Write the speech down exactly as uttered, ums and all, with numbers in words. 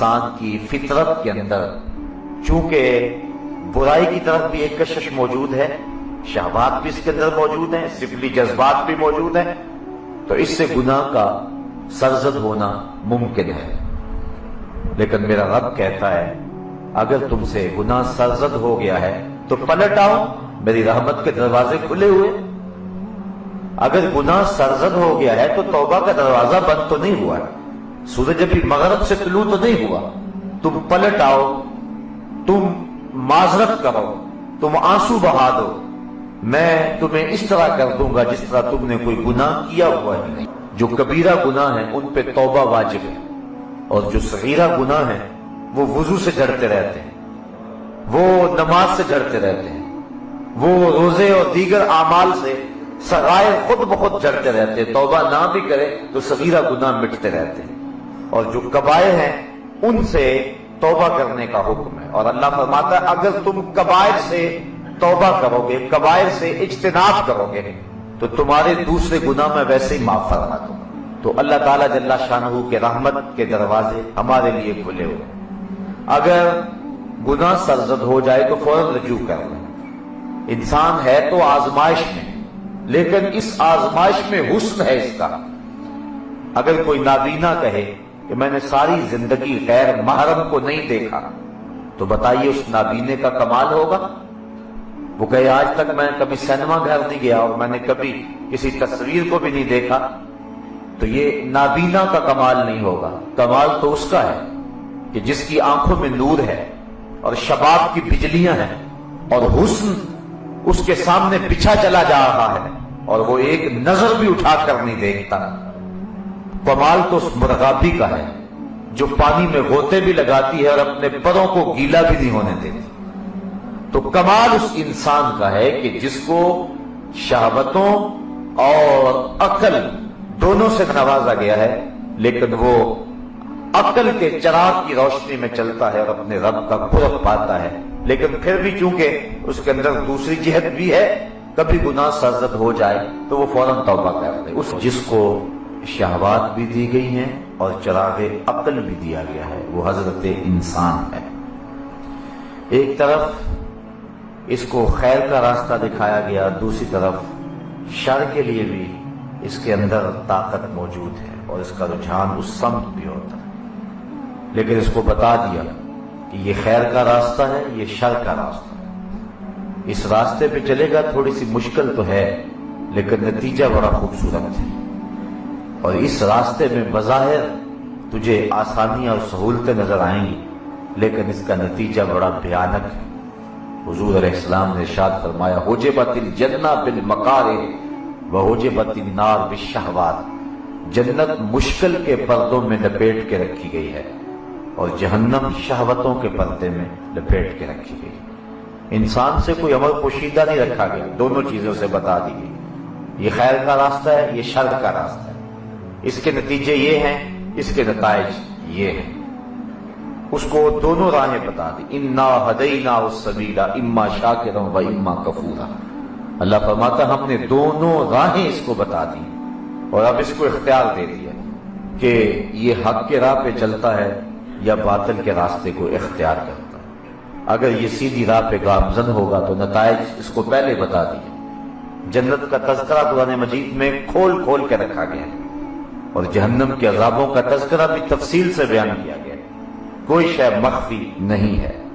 इंसान की फितरत के अंदर चूंकि बुराई की तरफ भी एक कशिश मौजूद है, शहवात भी इसके अंदर मौजूद है, सिफली जज्बात भी मौजूद है, तो इससे गुनाह का सरजद होना मुमकिन है। लेकिन मेरा रब कहता है अगर तुमसे गुनाह सरजद हो गया है तो पलट आओ, मेरी रहमत के दरवाजे खुले हुए। अगर गुनाह सरजद हो गया है तो तौबा का दरवाजा बंद तो नहीं हुआ है, सूरज अभी मगरब से तुलू तो नहीं हुआ। तुम पलट आओ, तुम माजरत करो, तुम आंसू बहा दो, मैं तुम्हें इस तरह कर दूंगा जिस तरह तुमने कोई गुनाह किया हुआ ही नहीं। जो कबीरा गुनाह है उन पे तौबा वाजिब है, और जो सगीरा गुनाह है वो वुजू से झड़ते रहते हैं, वो नमाज से झड़ते रहते हैं, वो रोजे और दीगर आमाल से सगाए खुद ब खुद झड़ते रहते हैं। तौबा ना भी करे तो सगीरा गुनाह मिटते रहते हैं, और जो कबाए हैं उनसे तौबा करने का हुक्म है। और अल्लाह फरमाता है अगर तुम कबायर से तौबा करोगे, कबायर से इज्तिनाब करोगे, तो तुम्हारे दूसरे गुनाह में वैसे ही माफ फरमा दूंगा। तो अल्लाह ताला जल्ला शानहू के रहमत के दरवाजे हमारे लिए खुले हुए। अगर गुनाह सरजद हो जाए तो फौरन रजू कर लें। इंसान है तो आजमाइश में, लेकिन इस आजमाइश में हुस्न है इसका। अगर कोई नाबीना कहे कि मैंने सारी जिंदगी गैर महरम को नहीं देखा, तो बताइए उस नाबीने का कमाल होगा। वो कहे आज तक मैं कभी सिनेमा घर नहीं गया और मैंने कभी किसी तस्वीर को भी नहीं देखा, तो ये नाबीना का कमाल नहीं होगा। कमाल तो उसका है कि जिसकी आंखों में नूर है और शबाब की बिजलियां हैं और हुस्न उसके सामने पिछा चला जा रहा है और वो एक नजर भी उठाकर नहीं देखता। कमाल तो उस मुर्गाबी का है जो पानी में गोते भी लगाती है और अपने परों को गीला भी नहीं होने देती। तो कमाल उस इंसान का है कि जिसको शहावतों और अकल दोनों से नवाजा गया है, लेकिन वो अकल के चिराग की रोशनी में चलता है और अपने रब का कुर्ब पाता है। लेकिन फिर भी चूंकि उसके अंदर दूसरी जिहत भी है, कभी गुनाह सरजद हो जाए तो वो फौरन तौबा कर ले। उस जिसको शहवात भी दी गई हैं और चिराग अकल भी दिया गया है, वो हजरत इंसान है। एक तरफ इसको खैर का रास्ता दिखाया गया, दूसरी तरफ शर के लिए भी इसके अंदर ताकत मौजूद है और इसका रुझान उस सम्त भी होता है। लेकिन इसको बता दिया कि ये खैर का रास्ता है, ये शर का रास्ता है। इस रास्ते पे चलेगा, थोड़ी सी मुश्किल तो है लेकिन नतीजा बड़ा खूबसूरत है, और इस रास्ते में बज़ाहिर तुझे आसानियां और सहूलतें नजर आएंगी, लेकिन इसका नतीजा बड़ा भयानक है। हुजूर अलैहिस्सलाम ने इरशाद फरमाया हुजिबतिल जन्ना बिल मकारिह व हुजिबतिन नार बिश्शहवात। जन्नत मुश्किल के पर्दों में लपेट के रखी गई है और जहन्नम शहवतों के पर्दे में लपेट के रखी गई है। इंसान से कोई अमल पोशीदा नहीं रखा गया, दोनों चीजों से बता दी गई। ये खैर का रास्ता है, ये शर का रास्ता है, इसके नतीजे ये हैं, इसके नताइज ये हैं। उसको दोनों राहें बता दी। इन्ना हदैना उस्सबीला इम्मा शाकिरन व इम्मा कफूरा। अल्लाह फरमाता हमने दोनों राहें इसको बता दी और अब इसको इख्तियार दे दिया कि ये हक के राह पे चलता है या बातिल के रास्ते को इख्तियार करता है। अगर ये सीधी राह पे गामजन होगा तो नताइज इसको पहले बता दिए। जन्नत का तज़किरा कुरान मजीद में खोल खोल के रखा गया है और जहन्नम के अजाबों का तज़किरा भी तफसील से बयान किया गया है। कोई शय मख्फी नहीं है।